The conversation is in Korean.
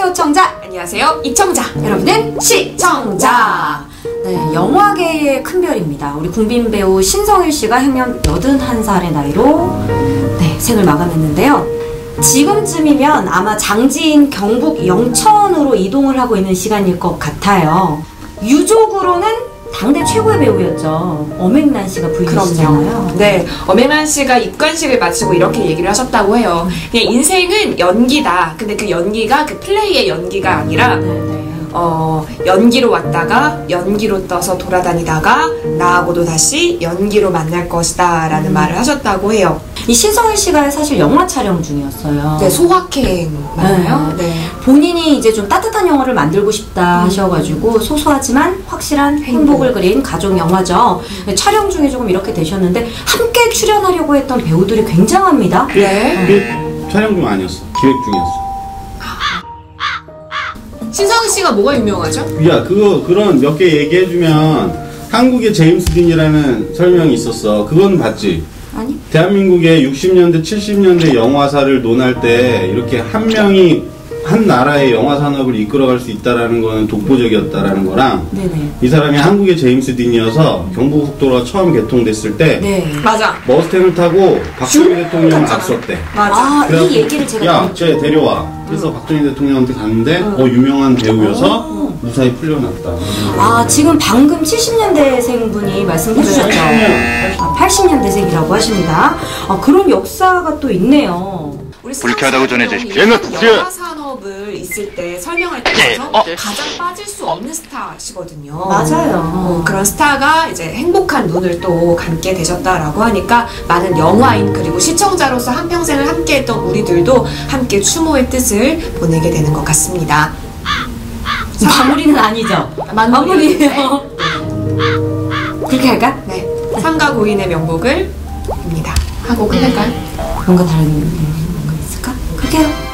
안녕하세요 청자, 안녕하세요 입청자, 여러분은 시청자. 네, 영화계의 큰 별입니다. 우리 국민 배우 신성일 씨가 행년 81살의 나이로 생을 마감했는데요. 지금쯤이면 아마 장지인 경북 영천으로 이동을 하고 있는 시간일 것 같아요. 유족으로는 당대 최고의 배우였죠. 엄앵란 씨가 부인이시잖아요. 네, 엄앵란 씨가 입관식을 마치고 이렇게 얘기를 하셨다고 해요. 그냥 인생은 연기다. 근데 그 연기가 그 플레이의 연기가 아니라 연기로 왔다가 연기로 떠서 돌아다니다가 나하고도 다시 연기로 만날 것이다 라는 말을 하셨다고 해요. 이 신성일 씨가 사실 영화 촬영 중이었어요. 네, 소확행 맞나요? 네. 본인이 이제 좀 따뜻한 영화를 만들고 싶다 하셔가지고 소소하지만 확실한 행복을 그린 가족 영화죠. 촬영 중에 조금 이렇게 되셨는데 함께 출연하려고 했던 배우들이 굉장합니다. 네. 촬영 중 아니었어. 기획 중이었어. 신성일 씨가 뭐가 유명하죠? 야, 그런 몇 개 얘기해주면 한국의 제임스 딘이라는 설명이 있었어. 그건 봤지? 아니. 대한민국의 60년대, 70년대 영화사를 논할 때 이렇게 한 명이 한 나라의 영화 산업을 이끌어갈 수 있다라는 거는 독보적이었다라는 거랑 이 사람이 한국의 제임스 딘이어서 경부고속도로가 처음 개통됐을 때 맞아. 머스탱을 타고 박정희 대통령 앞섰대. 맞아. 이 얘기를 제가 야, 쟤 데려와. 그래서 박정희 대통령한테 갔는데 유명한 배우여서 무사히 풀려났다. 아, 지금 방금 70년대생 분이 말씀해주셨죠. 80년대생이라고 하십니다. 아, 그런 역사가 또 있네요. 불쾌하다고 전해주십시오. 영화산업을 있을 때 설명할 때 가장 빠질 수 없는 스타시거든요. 맞아요. 그런 스타가 이제 행복한 눈을 또 감게 되셨다라고 하니까 많은 영화인 그리고 시청자로서 한평생을 함께했던 우리들도 함께 추모의 뜻을 보내게 되는 것 같습니다. 마무리는 아니죠? 마무리예요. 그렇게 할까? 네. 상가 고인의 명복을 입니다. 하고 끝낼까요? 뭔가 다른... 그렇게 해요.